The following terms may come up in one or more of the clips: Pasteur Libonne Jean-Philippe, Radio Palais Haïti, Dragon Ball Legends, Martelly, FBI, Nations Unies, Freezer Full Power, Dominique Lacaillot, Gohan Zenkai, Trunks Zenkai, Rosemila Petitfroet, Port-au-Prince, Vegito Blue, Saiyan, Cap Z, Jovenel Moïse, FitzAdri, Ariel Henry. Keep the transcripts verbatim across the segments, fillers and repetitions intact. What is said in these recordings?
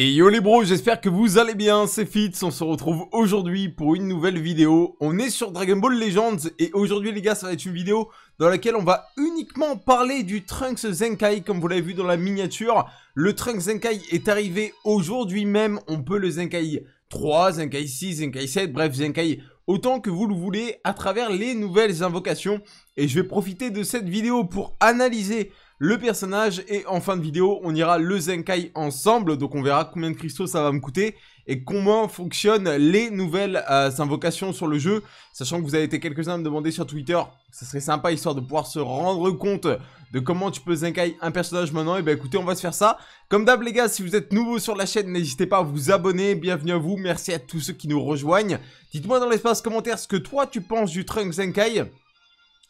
Et yo les bros, j'espère que vous allez bien, c'est Fitz, on se retrouve aujourd'hui pour une nouvelle vidéo. On est sur Dragon Ball Legends et aujourd'hui les gars, ça va être une vidéo dans laquelle on va uniquement parler du Trunks Zenkai, comme vous l'avez vu dans la miniature. Le Trunks Zenkai est arrivé aujourd'hui même, on peut le Zenkai trois, Zenkai six, Zenkai sept, bref Zenkai autant que vous le voulez à travers les nouvelles invocations. Et je vais profiter de cette vidéo pour analyser le personnage et en fin de vidéo on ira le Zenkai ensemble, donc on verra combien de cristaux ça va me coûter et comment fonctionnent les nouvelles euh, invocations sur le jeu, sachant que vous avez été quelques-uns à me demander sur Twitter, ça serait sympa histoire de pouvoir se rendre compte de comment tu peux Zenkai un personnage maintenant. Et bah écoutez, on va se faire ça comme d'hab les gars. Si vous êtes nouveau sur la chaîne, n'hésitez pas à vous abonner, bienvenue à vous, merci à tous ceux qui nous rejoignent. Dites-moi dans l'espace commentaire ce que toi tu penses du Trunks Zenkai.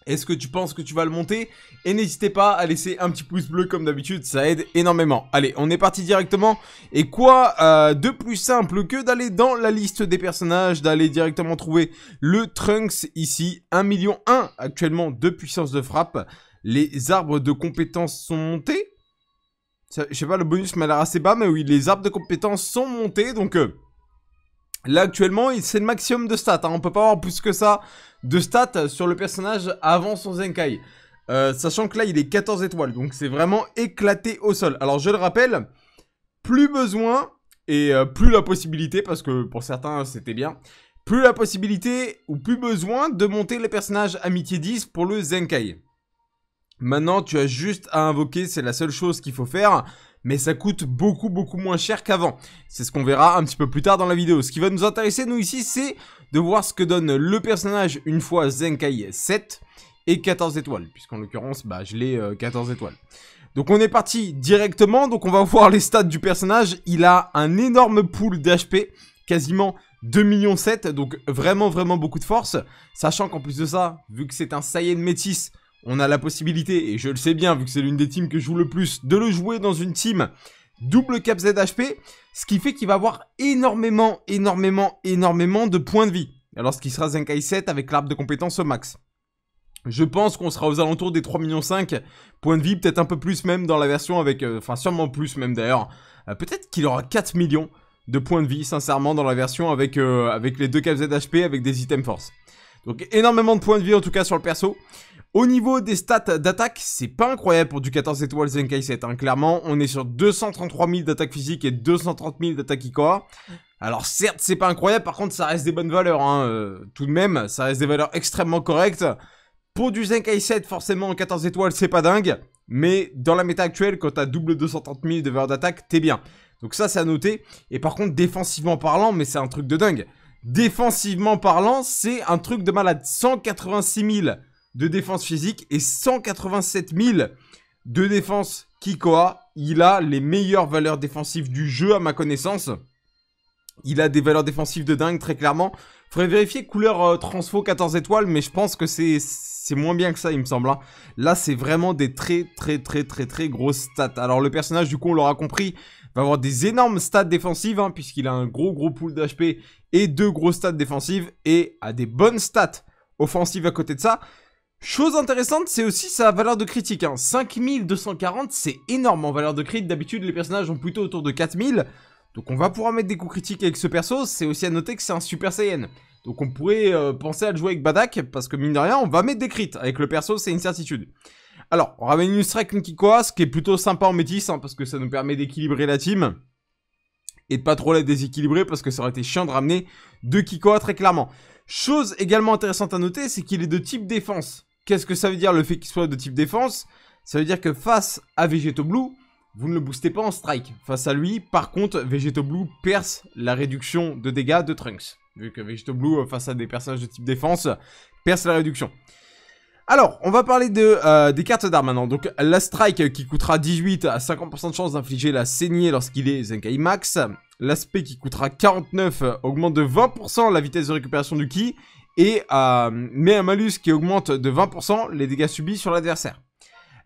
Est-ce que tu penses que tu vas le monter? Et n'hésitez pas à laisser un petit pouce bleu comme d'habitude, ça aide énormément. Allez, on est parti directement. Et quoi euh, de plus simple que d'aller dans la liste des personnages, d'aller directement trouver le Trunks ici. un million un actuellement de puissance de frappe. Les arbres de compétences sont montés. Ça, je sais pas, le bonus m'a l'air assez bas, mais oui, les arbres de compétences sont montés. Donc euh, là actuellement, c'est le maximum de stats, hein. On peut pas avoir plus que ça de stats sur le personnage avant son Zenkai, euh, sachant que là il est quatorze étoiles, donc c'est vraiment éclaté au sol. Alors je le rappelle, plus besoin et euh, plus la possibilité, parce que pour certains c'était bien, plus la possibilité ou plus besoin de monter les personnages amitié dix pour le Zenkai. Maintenant tu as juste à invoquer, c'est la seule chose qu'il faut faire, mais ça coûte beaucoup beaucoup moins cher qu'avant. C'est ce qu'on verra un petit peu plus tard dans la vidéo. Ce qui va nous intéresser nous ici, c'est de voir ce que donne le personnage une fois Zenkai sept et quatorze étoiles, puisqu'en l'occurrence bah, je l'ai euh, quatorze étoiles. Donc on est parti directement, donc on va voir les stats du personnage. Il a un énorme pool d'H P, quasiment deux virgule sept millions, donc vraiment vraiment beaucoup de force, sachant qu'en plus de ça, vu que c'est un Saiyan métis, on a la possibilité, et je le sais bien vu que c'est l'une des teams que je joue le plus, de le jouer dans une team double cap Z H P, ce qui fait qu'il va avoir énormément, énormément, énormément de points de vie. Alors ce qui sera Zenkai sept avec l'arbre de compétences au max. Je pense qu'on sera aux alentours des trois virgule cinq millions points de vie, peut-être un peu plus même dans la version avec, euh, enfin sûrement plus même d'ailleurs, euh, peut-être qu'il aura quatre millions de points de vie sincèrement dans la version avec, euh, avec les deux cap Z H P avec des items force. Donc énormément de points de vie en tout cas sur le perso. Au niveau des stats d'attaque, c'est pas incroyable pour du quatorze étoiles Zenkai sept, hein. Clairement, on est sur deux cent trente-trois mille d'attaque physique et deux cent trente mille d'attaque I K O A. Alors certes, c'est pas incroyable, par contre, ça reste des bonnes valeurs, hein. Euh, tout de même, ça reste des valeurs extrêmement correctes. Pour du Zenkai sept, forcément, en quatorze étoiles, c'est pas dingue. Mais dans la méta actuelle, quand t'as double deux cent trente mille de valeur d'attaque, t'es bien. Donc ça, c'est à noter. Et par contre, défensivement parlant, mais c'est un truc de dingue. Défensivement parlant, c'est un truc de malade. cent quatre-vingt-six mille de défense physique et cent quatre-vingt-sept mille de défense Kikoa. Il a les meilleures valeurs défensives du jeu à ma connaissance. Il a des valeurs défensives de dingue très clairement. Faudrait vérifier couleur euh, transfo quatorze étoiles, mais je pense que c'est moins bien que ça il me semble, hein. Là c'est vraiment des très très très très très grosses stats. Alors le personnage du coup on l'aura compris va avoir des énormes stats défensives, hein, puisqu'il a un gros gros pool d'H P et deux grosses stats défensives et a des bonnes stats offensives à côté de ça. Chose intéressante, c'est aussi sa valeur de critique, hein. cinq mille deux cent quarante, c'est énorme en valeur de crit. D'habitude, les personnages ont plutôt autour de quatre mille. Donc, on va pouvoir mettre des coups critiques avec ce perso. C'est aussi à noter que c'est un Super Saiyan. Donc, on pourrait euh, penser à le jouer avec Badak, parce que mine de rien, on va mettre des crits. Avec le perso, c'est une certitude. Alors, on ramène une strike Nkikoa, ce qui est plutôt sympa en métis, hein, parce que ça nous permet d'équilibrer la team. Et de pas trop la déséquilibrer, parce que ça aurait été chiant de ramener deux Kikoa très clairement. Chose également intéressante à noter, c'est qu'il est de type défense. Qu'est-ce que ça veut dire le fait qu'il soit de type défense? Ça veut dire que face à Vegito Blue, vous ne le boostez pas en strike. Face à lui, par contre, Vegito Blue perce la réduction de dégâts de Trunks. Vu que Vegito Blue, face à des personnages de type défense, perce la réduction. Alors, on va parler de, euh, des cartes d'armes maintenant. Donc, la strike qui coûtera dix-huit à cinquante pour cent de chance d'infliger la saignée lorsqu'il est Zenkai Max. L'aspect qui coûtera quarante-neuf augmente de vingt pour cent la vitesse de récupération du ki. Et euh, met un malus qui augmente de vingt pour cent les dégâts subis sur l'adversaire.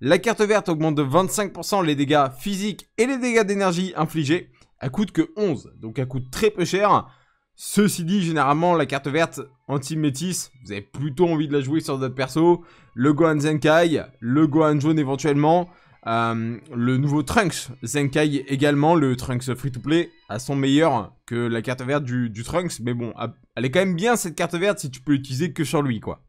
La carte verte augmente de vingt-cinq pour cent les dégâts physiques et les dégâts d'énergie infligés. Elle coûte que onze, donc elle coûte très peu cher. Ceci dit, généralement, la carte verte anti-métis, vous avez plutôt envie de la jouer sur d'autres persos. Le Gohan Zenkai, le Gohan jaune éventuellement. Euh, le nouveau Trunks Zenkai également, le Trunks free-to-play, à son meilleur que la carte verte du, du Trunks. Mais bon, elle est quand même bien cette carte verte si tu peux l'utiliser que sur lui, quoi.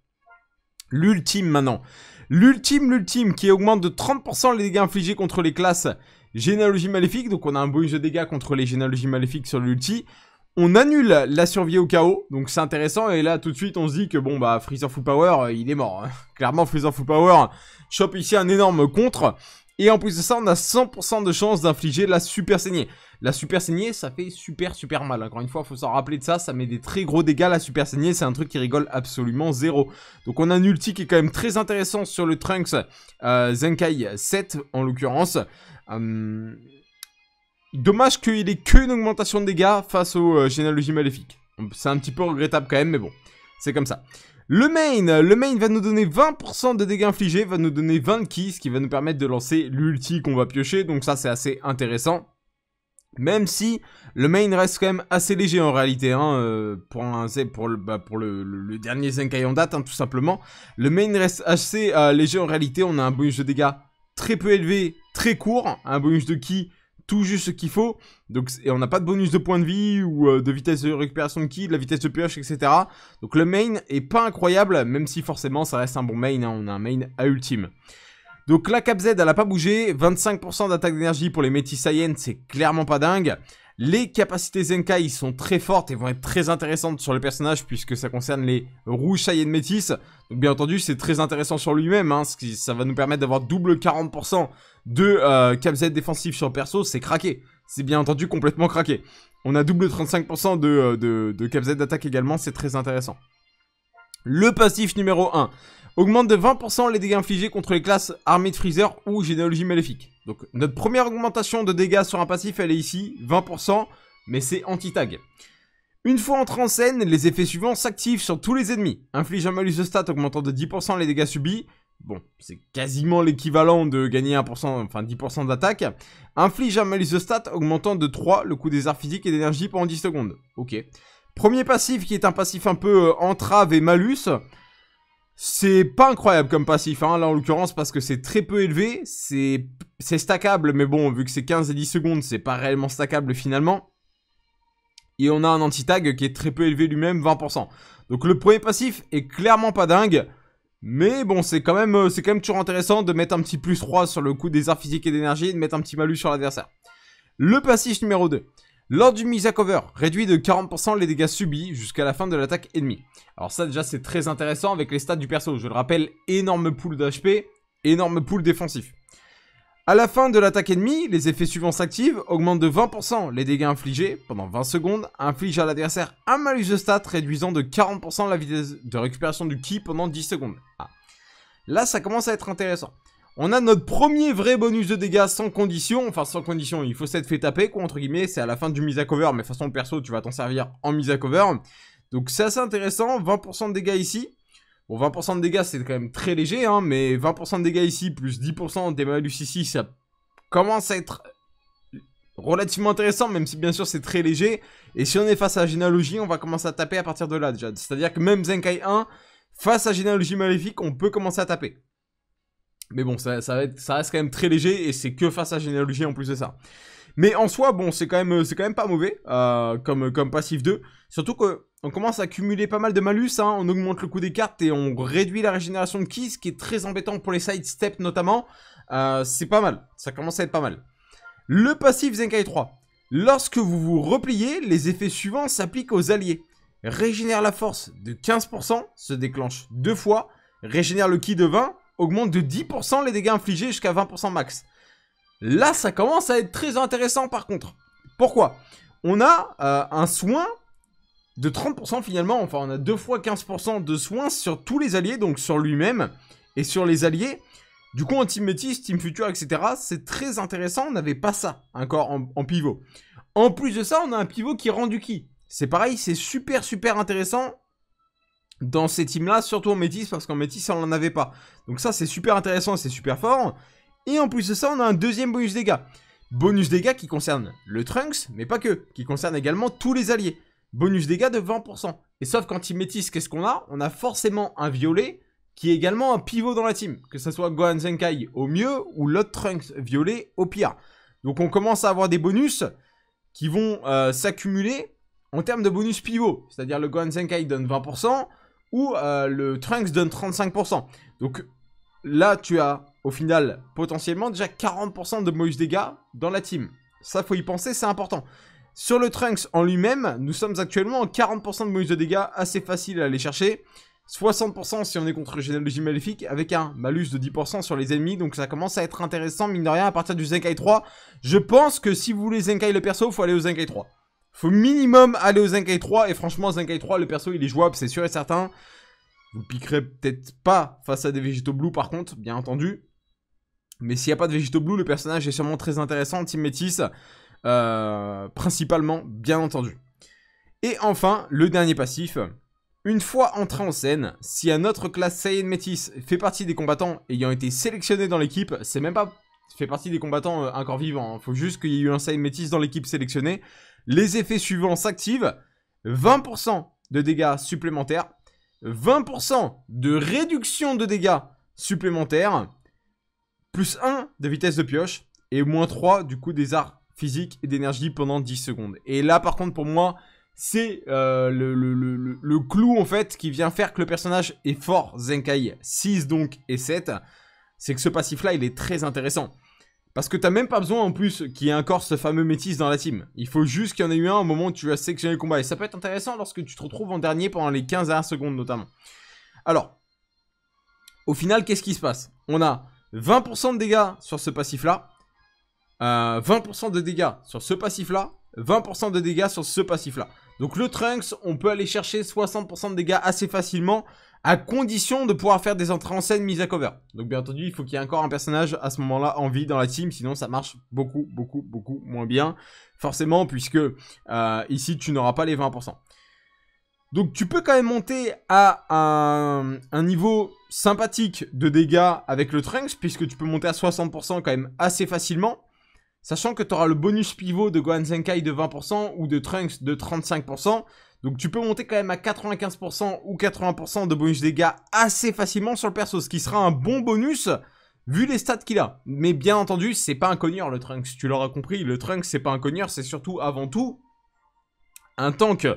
L'ultime maintenant. L'ultime, l'ultime, qui augmente de trente pour cent les dégâts infligés contre les classes Généalogie Maléfique. Donc on a un bonus de dégâts contre les Généalogies Maléfiques sur l'ulti. On annule la survie au chaos, donc c'est intéressant. Et là, tout de suite, on se dit que bon, bah, Freezer Full Power, il est mort. Hein. Clairement, Freezer Full Power chope ici un énorme contre. Et en plus de ça, on a cent pour cent de chance d'infliger la super saignée. La super saignée, ça fait super super mal. Encore une fois, il faut s'en rappeler de ça. Ça met des très gros dégâts. La super saignée, c'est un truc qui rigole absolument zéro. Donc on a un ulti qui est quand même très intéressant sur le Trunks euh, Zenkai sept en l'occurrence. Hum... Dommage qu'il ait qu'une augmentation de dégâts face aux euh, généalogies maléfiques. C'est un petit peu regrettable quand même, mais bon, c'est comme ça. Le main, le main va nous donner vingt pour cent de dégâts infligés, va nous donner vingt keys, ce qui va nous permettre de lancer l'ulti qu'on va piocher, donc ça c'est assez intéressant. Même si le main reste quand même assez léger en réalité, hein, euh, pour, un, pour, le, bah, pour le, le, le dernier Zenkai en date, hein, tout simplement. Le main reste assez euh, léger en réalité, on a un bonus de dégâts très peu élevé, très court, un bonus de ki tout juste ce qu'il faut, donc, et on n'a pas de bonus de points de vie ou euh, de vitesse de récupération de ki, de la vitesse de pioche, et cetera. Donc le main est pas incroyable, même si forcément ça reste un bon main, hein, on a un main à ultime. Donc la Cap Z, elle n'a pas bougé, vingt-cinq pour cent d'attaque d'énergie pour les Métis Saiyans, c'est clairement pas dingue. Les capacités Zenkai sont très fortes et vont être très intéressantes sur le personnage puisque ça concerne les rouges Saiyans métis. Donc bien entendu, c'est très intéressant sur lui-même, hein, ce qui, ça va nous permettre d'avoir double quarante pour cent de euh, Cap Z défensif sur le perso, c'est craqué. C'est bien entendu complètement craqué. On a double trente-cinq pour cent de, euh, de, de Cap Z d'attaque également, c'est très intéressant. Le passif numéro un. Augmente de vingt pour cent les dégâts infligés contre les classes armées de Freezer ou généalogie maléfique. Donc notre première augmentation de dégâts sur un passif, elle est ici, vingt pour cent, mais c'est anti-tag. Une fois entré en scène, les effets suivants s'activent sur tous les ennemis. Inflige un malus de stat augmentant de dix pour cent les dégâts subis. Bon, c'est quasiment l'équivalent de gagner un pour cent, enfin dix pour cent d'attaque. Inflige un malus de stat augmentant de trois le coût des arts physiques et d'énergie pendant dix secondes. Ok. Premier passif qui est un passif un peu euh, entrave et malus. C'est pas incroyable comme passif, hein, là en l'occurrence, parce que c'est très peu élevé, c'est stackable, mais bon, vu que c'est quinze et dix secondes, c'est pas réellement stackable finalement. Et on a un anti-tag qui est très peu élevé lui-même, vingt pour cent. Donc le premier passif est clairement pas dingue, mais bon, c'est quand même, c'est quand même toujours intéressant de mettre un petit plus trois sur le coût des arts physiques et d'énergie, et de mettre un petit malus sur l'adversaire. Le passif numéro deux. Lors du mise à cover, réduit de quarante pour cent les dégâts subis jusqu'à la fin de l'attaque ennemie. Alors ça déjà c'est très intéressant avec les stats du perso. Je le rappelle, énorme pool d'H P, énorme pool défensif. À la fin de l'attaque ennemie, les effets suivants s'activent, augmentent de vingt pour cent les dégâts infligés pendant vingt secondes, inflige à l'adversaire un malus de stats réduisant de quarante pour cent la vitesse de récupération du ki pendant dix secondes. Ah. Là ça commence à être intéressant. On a notre premier vrai bonus de dégâts sans condition, enfin sans condition, il faut s'être fait taper, quoi, entre guillemets, c'est à la fin du mise à cover, mais de toute façon, perso, tu vas t'en servir en mise à cover. Donc c'est assez intéressant, vingt pour cent de dégâts ici. Bon, vingt pour cent de dégâts, c'est quand même très léger, hein, mais vingt pour cent de dégâts ici, plus dix pour cent des malus ici, ça commence à être relativement intéressant, même si bien sûr c'est très léger. Et si on est face à la généalogie, on va commencer à taper à partir de là déjà. C'est-à-dire que même Zenkai un, face à généalogie maléfique, on peut commencer à taper. Mais bon, ça, ça, va être, ça reste quand même très léger et c'est que face à généalogie en plus de ça. Mais en soi, bon, c'est quand même, c'est quand même pas mauvais euh, comme, comme passif deux. Surtout qu'on commence à cumuler pas mal de malus, hein, on augmente le coût des cartes et on réduit la régénération de ki, ce qui est très embêtant pour les side steps notamment. Euh, c'est pas mal, ça commence à être pas mal. Le passif Zenkai trois. Lorsque vous vous repliez, les effets suivants s'appliquent aux alliés. Régénère la force de quinze pour cent, se déclenche deux fois. Régénère le ki de vingt pour cent. Augmente de dix pour cent les dégâts infligés jusqu'à vingt pour cent max. Là, ça commence à être très intéressant par contre. Pourquoi? On a euh, un soin de trente pour cent finalement. Enfin, on a deux fois quinze pour cent de soins sur tous les alliés, donc sur lui-même et sur les alliés. Du coup, en team métis, team futur, et cetera. C'est très intéressant. On n'avait pas ça encore en, en pivot. En plus de ça, on a un pivot qui rend du ki. C'est pareil, c'est super super intéressant. Dans ces teams-là, surtout en métis, parce qu'en métis, on n'en avait pas. Donc ça, c'est super intéressant, c'est super fort. Et en plus de ça, on a un deuxième bonus dégâts. Bonus dégâts qui concerne le Trunks, mais pas que. Qui concerne également tous les alliés. Bonus dégâts de vingt pour cent. Et sauf qu'en team métis, qu'est-ce qu'on a? On a forcément un violet qui est également un pivot dans la team, que ce soit Gohan Zenkai au mieux ou l'autre Trunks violet au pire. Donc on commence à avoir des bonus qui vont euh, s'accumuler en termes de bonus pivot, c'est-à-dire le Gohan Zenkai donne vingt pour cent ou euh, le Trunks donne trente-cinq pour cent. Donc là tu as au final potentiellement déjà quarante pour cent de bonus dégâts dans la team. Ça faut y penser, c'est important. Sur le Trunks en lui-même, nous sommes actuellement en quarante pour cent de bonus de dégâts, assez facile à aller chercher. soixante pour cent si on est contre Généalogie Maléfique, avec un malus de dix pour cent sur les ennemis. Donc ça commence à être intéressant, mine de rien, à partir du Zenkai trois. Je pense que si vous voulez Zenkai le perso, il faut aller au Zenkai trois. Faut minimum aller au Zenkai trois. Et franchement, Zenkai trois, le perso, il est jouable, c'est sûr et certain. Vous piquerez peut-être pas face à des Vegito Blue, par contre, bien entendu. Mais s'il n'y a pas de Vegito Blue, le personnage est sûrement très intéressant, Team Métis, euh, principalement, bien entendu. Et enfin, le dernier passif... Une fois entré en scène, si un autre classe Saiyan métis fait partie des combattants ayant été sélectionnés dans l'équipe, c'est même pas fait partie des combattants euh, encore vivants, hein. Faut juste qu'il y ait eu un Saiyan métis dans l'équipe sélectionnée. Les effets suivants s'activent, vingt pour cent de dégâts supplémentaires, vingt pour cent de réduction de dégâts supplémentaires, plus un de vitesse de pioche et moins trois du coup des arts physiques et d'énergie pendant dix secondes. Et là par contre pour moi... C'est euh, le, le, le, le clou en fait qui vient faire que le personnage est fort Zenkai six donc et sept. C'est que ce passif là il est très intéressant. Parce que t'as même pas besoin en plus qu'il y ait encore ce fameux métis dans la team. Il faut juste qu'il y en ait eu un au moment où tu as sélectionné le combat. Et ça peut être intéressant lorsque tu te retrouves en dernier pendant les quinze dernières secondes notamment. Alors, au final qu'est-ce qui se passe? On a vingt pour cent de dégâts sur ce passif là. Euh, vingt pour cent de dégâts sur ce passif là. vingt pour cent de dégâts sur ce passif là. Donc le Trunks, on peut aller chercher soixante pour cent de dégâts assez facilement, à condition de pouvoir faire des entrées en scène mises à cover. Donc bien entendu, il faut qu'il y ait encore un personnage à ce moment-là en vie dans la team, sinon ça marche beaucoup, beaucoup, beaucoup moins bien. Forcément, puisque euh, ici, tu n'auras pas les vingt pour cent. Donc tu peux quand même monter à un, un niveau sympathique de dégâts avec le Trunks, puisque tu peux monter à soixante pour cent quand même assez facilement. Sachant que tu auras le bonus pivot de Gohan Zenkai de vingt pour cent ou de Trunks de trente-cinq pour cent. Donc tu peux monter quand même à quatre-vingt-quinze pour cent ou quatre-vingts pour cent de bonus dégâts assez facilement sur le perso. Ce qui sera un bon bonus vu les stats qu'il a. Mais bien entendu, c'est pas un cogneur le Trunks. Tu l'auras compris, le Trunks c'est pas un cogneur. C'est surtout avant tout un tank.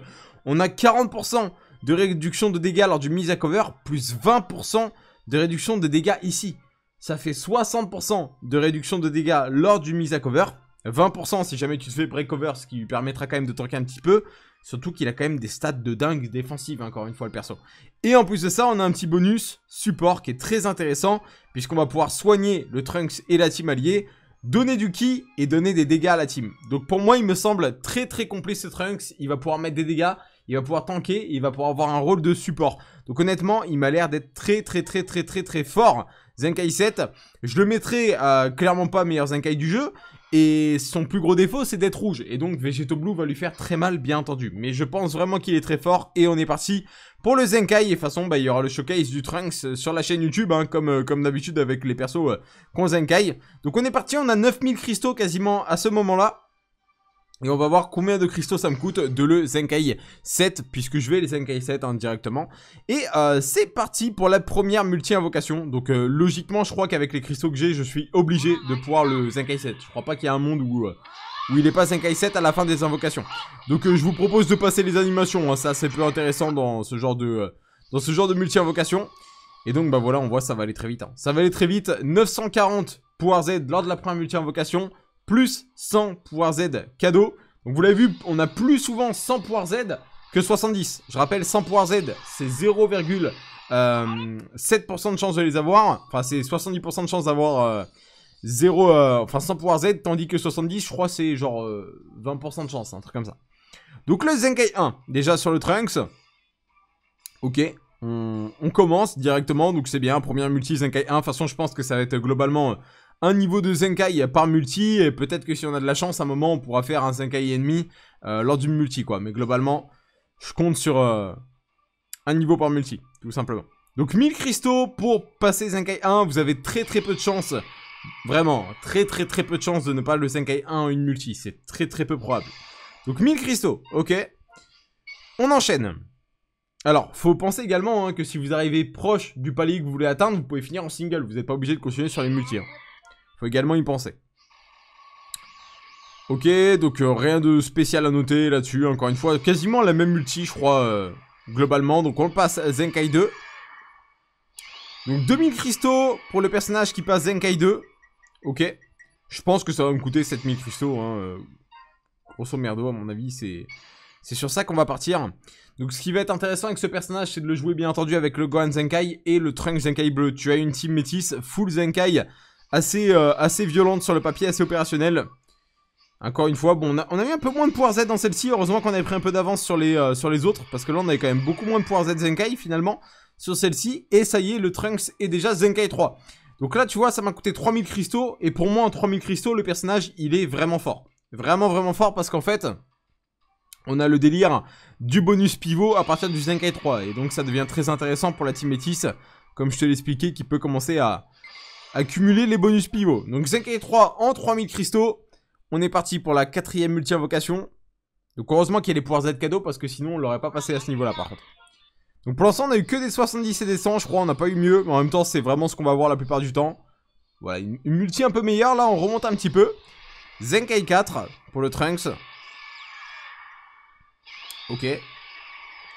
On a quarante pour cent de réduction de dégâts lors du mise à cover. Plus vingt pour cent de réduction de dégâts ici. Ça fait soixante pour cent de réduction de dégâts lors du mise à cover. vingt pour cent si jamais tu te fais break cover, ce qui lui permettra quand même de tanker un petit peu. Surtout qu'il a quand même des stats de dingue défensives, encore une fois, le perso. Et en plus de ça, on a un petit bonus support qui est très intéressant, puisqu'on va pouvoir soigner le Trunks et la team alliée, donner du ki et donner des dégâts à la team. Donc pour moi, il me semble très très complet ce Trunks. Il va pouvoir mettre des dégâts, il va pouvoir tanker, et il va pouvoir avoir un rôle de support. Donc honnêtement, il m'a l'air d'être très très très très très très fort. Zenkai sept, je le mettrai euh, clairement pas meilleur Zenkai du jeu, et son plus gros défaut c'est d'être rouge, et donc Vegito Blue va lui faire très mal bien entendu, mais je pense vraiment qu'il est très fort, et on est parti pour le Zenkai, et de toute façon bah, il y aura le showcase du Trunks sur la chaîne YouTube, hein, comme, euh, comme d'habitude avec les persos euh, qu'on Zenkai, donc on est parti, on a neuf mille cristaux quasiment à ce moment là, et on va voir combien de cristaux ça me coûte de le Zenkai sept, puisque je vais les Zenkai sept hein, directement. Et euh, c'est parti pour la première multi-invocation. Donc euh, logiquement, je crois qu'avec les cristaux que j'ai, je suis obligé de pouvoir le Zenkai sept. Je crois pas qu'il y a un monde où, euh, où il n'est pas Zenkai sept à la fin des invocations. Donc euh, je vous propose de passer les animations, hein, ça c'est plus intéressant dans ce genre de, euh, dans ce genre de multi-invocation. Et donc bah voilà, on voit ça va aller très vite. Hein. Ça va aller très vite, neuf cent quarante pouvoir Z lors de la première multi-invocation. Plus cent pouvoir Z cadeau. Donc vous l'avez vu, on a plus souvent cent pouvoir Z que soixante-dix. Je rappelle, cent pouvoir Z, c'est zéro virgule sept pour cent euh, de chance de les avoir. Enfin, c'est soixante-dix pour cent de chance d'avoir euh, zéro, euh, enfin cent pouvoir Z, tandis que soixante-dix, je crois, c'est genre euh, vingt pour cent de chance, un truc comme ça. Donc le Zenkai un, déjà sur le Trunks. Ok, on, on commence directement, donc c'est bien. Première multi Zenkai un, de toute façon, je pense que ça va être globalement... Euh, un niveau de Zenkai par multi, et peut-être que si on a de la chance, à un moment, on pourra faire un Zenkai ennemi euh, lors d'une multi, quoi. Mais globalement, je compte sur euh, un niveau par multi, tout simplement. Donc, mille cristaux pour passer Zenkai un, vous avez très très peu de chance, vraiment, très très très peu de chance de ne pas le Zenkai un en une multi, c'est très très peu probable. Donc, mille cristaux, ok. On enchaîne. Alors, faut penser également hein, que si vous arrivez proche du palier que vous voulez atteindre, vous pouvez finir en single. Vous n'êtes pas obligé de continuer sur les multi. Hein. Faut également y penser. Ok, donc euh, rien de spécial à noter là-dessus. Encore une fois, quasiment la même multi, je crois, euh, globalement. Donc on passe à Zenkai deux. Donc deux mille cristaux pour le personnage qui passe Zenkai deux. Ok. Je pense que ça va me coûter sept mille cristaux. Hein, euh, grosso merdo, à mon avis, c'est... C'est sur ça qu'on va partir. Donc ce qui va être intéressant avec ce personnage, c'est de le jouer bien entendu avec le Gohan Zenkai et le Trunks Zenkai bleu. Tu as une team métisse, full Zenkai, assez, euh, assez violente sur le papier, assez opérationnelle. Encore une fois, bon, on a, on a eu un peu moins de pouvoir Z dans celle-ci. Heureusement qu'on avait pris un peu d'avance sur, euh, sur les autres, parce que là on avait quand même beaucoup moins de pouvoir Z Zenkai finalement sur celle-ci. Et ça y est, le Trunks est déjà Zenkai trois. Donc là tu vois, ça m'a coûté trois mille cristaux. Et pour moi en trois mille cristaux, le personnage il est vraiment fort. Vraiment vraiment fort parce qu'en fait... On a le délire du bonus pivot à partir du Zenkai trois. Et donc ça devient très intéressant pour la team métisse, comme je te l'expliquais, qui peut commencer à accumuler les bonus pivots. Donc Zenkai trois en trois mille cristaux. On est parti pour la quatrième multi-invocation. Donc heureusement qu'il y a les pouvoirs Z cadeaux, parce que sinon on l'aurait pas passé à ce niveau-là par contre. Donc pour l'instant on a eu que des soixante-dix et des cent, je crois, on n'a pas eu mieux. Mais en même temps c'est vraiment ce qu'on va voir la plupart du temps. Voilà, une multi un peu meilleure, là on remonte un petit peu. Zenkai quatre pour le Trunks. Ok.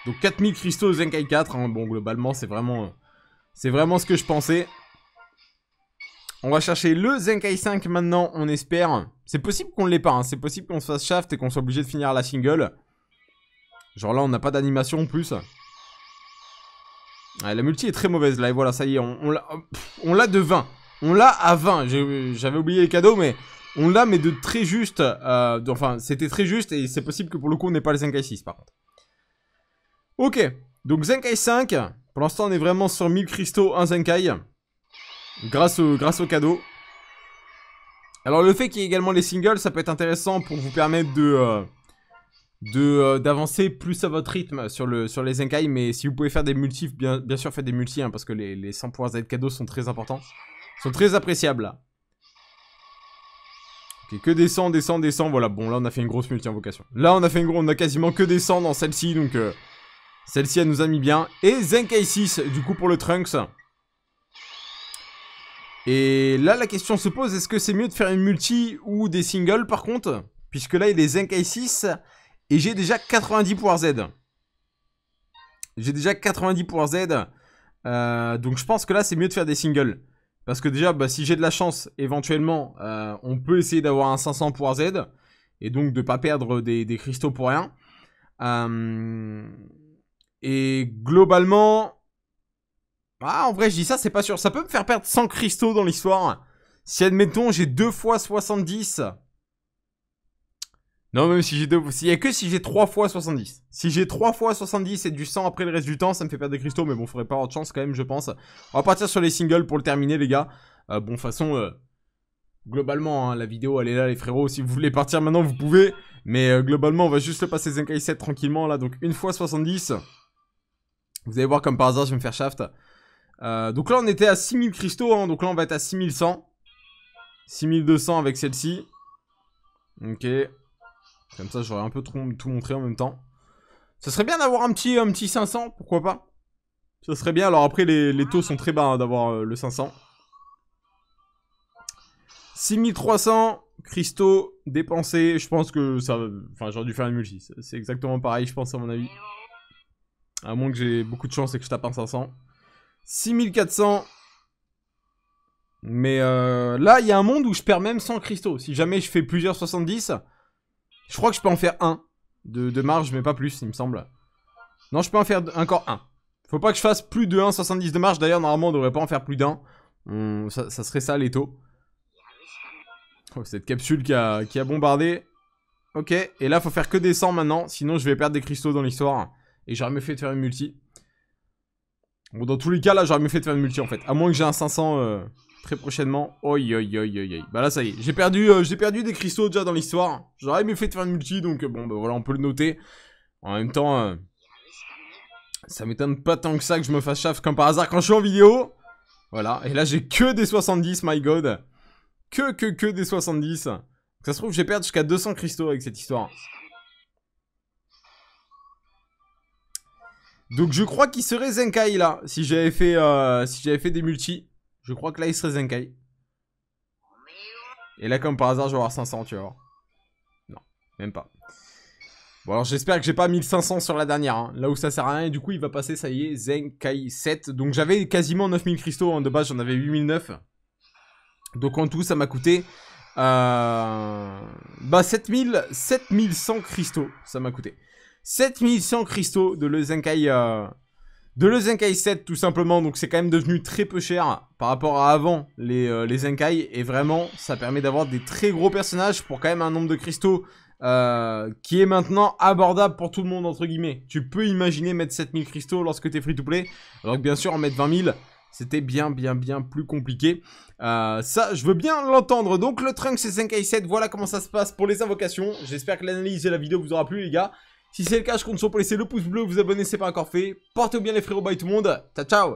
Donc quatre mille cristaux Zenkai quatre. Hein. Bon, globalement, c'est vraiment, c'est vraiment ce que je pensais. On va chercher le Zenkai cinq maintenant, on espère. C'est possible qu'on ne l'ait pas. Hein. C'est possible qu'on se fasse shaft et qu'on soit obligé de finir à la single. Genre là, on n'a pas d'animation en plus. Ouais, la multi est très mauvaise là. Et voilà, ça y est, on, on l'a de vingt. On l'a à vingt. J'avais oublié les cadeaux, mais... On l'a, mais de très juste. Euh, de, enfin, c'était très juste et c'est possible que pour le coup, on n'ait pas le Zenkai six par contre. Ok, donc Zenkai cinq. Pour l'instant, on est vraiment sur mille cristaux, un Zenkai. Grâce au, grâce au cadeau. Alors, le fait qu'il y ait également les singles, ça peut être intéressant pour vous permettre de. Euh, de euh, d'avancer plus à votre rythme sur, le, sur les Zenkai. Mais si vous pouvez faire des multis, bien, bien sûr, faites des multis hein, parce que les, les cent pouvoirs Z cadeaux sont très importants. Sont très appréciables là. Okay, que descend, descend, descend, voilà, bon là on a fait une grosse multi-invocation. Là on a fait une grosse, on a quasiment que descend dans celle-ci, donc euh, celle-ci elle nous a mis bien. Et Zenkai six, du coup pour le Trunks. Et là la question se pose, est-ce que c'est mieux de faire une multi ou des singles par contre? Puisque là il est Zenkai six, et j'ai déjà quatre-vingt-dix pouvoirs Z. J'ai déjà quatre-vingt-dix pouvoirs Z, euh, donc je pense que là c'est mieux de faire des singles. Parce que déjà, bah, si j'ai de la chance, éventuellement, euh, on peut essayer d'avoir un cinq cents pouvoir Z. Et donc de ne pas perdre des, des cristaux pour rien. Euh, et globalement... Ah, en vrai, je dis ça, c'est pas sûr. Ça peut me faire perdre cent cristaux dans l'histoire. Si, admettons, j'ai deux fois soixante-dix. Non, même si j'ai deux... Il n'y a que si j'ai trois fois soixante-dix. Si j'ai trois fois soixante-dix et du cent après le reste du temps, ça me fait perdre des cristaux. Mais bon, faudrait pas avoir de chance quand même, je pense. On va partir sur les singles pour le terminer, les gars. Euh, bon, de toute façon, euh, globalement, hein, la vidéo, elle est là, les frérots. Si vous voulez partir maintenant, vous pouvez. Mais euh, globalement, on va juste le passer Zenkai sept tranquillement, là. Donc, une fois soixante-dix. Vous allez voir, comme par hasard, je vais me faire shaft. Euh, donc là, on était à six mille cristaux. Hein, donc là, on va être à six mille cent. six mille deux cents avec celle-ci. Ok. Comme ça, j'aurais un peu tout montré en même temps. Ça serait bien d'avoir un petit, un petit cinq cents, pourquoi pas? Ça serait bien. Alors après, les, les taux sont très bas hein, d'avoir euh, le cinq cents. six mille trois cents cristaux dépensés. Je pense que ça... Enfin, j'aurais dû faire une multi. C'est exactement pareil, je pense, à mon avis. À moins que j'ai beaucoup de chance et que je tape un cinq cents. six mille quatre cents. Mais euh, là, il y a un monde où je perds même cent cristaux. Si jamais je fais plusieurs soixante-dix... Je crois que je peux en faire un de, de marge, mais pas plus, il me semble. Non, je peux en faire encore un. Faut pas que je fasse plus de un soixante-dix de marge. D'ailleurs, normalement, on devrait pas en faire plus d'un. Ça, ça serait ça, les taux. Oh, cette capsule qui a, qui a bombardé. Ok, et là, faut faire que des cent maintenant. Sinon, je vais perdre des cristaux dans l'histoire. Et j'aurais mieux fait de faire une multi. Bon, dans tous les cas, là, j'aurais mieux fait de faire une multi, en fait. À moins que j'ai un cinq cents euh, très prochainement. Oi, oi, oi, oi, oi. Bah là, ça y est. J'ai perdu, euh, j'ai perdu des cristaux déjà dans l'histoire. J'aurais mieux fait de faire une multi, donc bon, bah voilà, on peut le noter. En même temps, euh, ça m'étonne pas tant que ça que je me fasse chaff comme par hasard quand je suis en vidéo. Voilà. Et là, j'ai que des soixante-dix, my god. Que, que, que des soixante-dix. Donc, ça se trouve, j'ai perdu jusqu'à deux cents cristaux avec cette histoire. Donc je crois qu'il serait Zenkai là. Si j'avais fait, euh, si j'avais fait des multis, je crois que là il serait Zenkai. Et là comme par hasard je vais avoir cinq cents, tu vas voir. Non, même pas. Bon alors j'espère que j'ai pas mille cinq cents sur la dernière, hein, là où ça sert à rien. Et du coup il va passer, ça y est, Zenkai sept. Donc j'avais quasiment neuf mille cristaux, hein, de base j'en avais huit mille neuf. Donc en tout ça m'a coûté euh... bah, sept mille cent cristaux, ça m'a coûté. sept mille cent cristaux de le Zenkai, euh, de le Zenkai sept tout simplement. Donc c'est quand même devenu très peu cher par rapport à avant les, euh, les Zenkai. Et vraiment ça permet d'avoir des très gros personnages pour quand même un nombre de cristaux euh, qui est maintenant abordable pour tout le monde entre guillemets. Tu peux imaginer mettre sept mille cristaux lorsque t'es free to play. Alors que bien sûr en mettre vingt mille c'était bien bien bien plus compliqué. euh, Ça je veux bien l'entendre. Donc le Trunks Zenkai sept, voilà comment ça se passe pour les invocations. J'espère que l'analyse de la vidéo vous aura plu les gars. Si c'est le cas, je compte sur vous laisser le pouce bleu, vous abonner si ce n'est pas encore fait. Portez-vous bien les frérots, bye tout le monde. Ciao, ciao.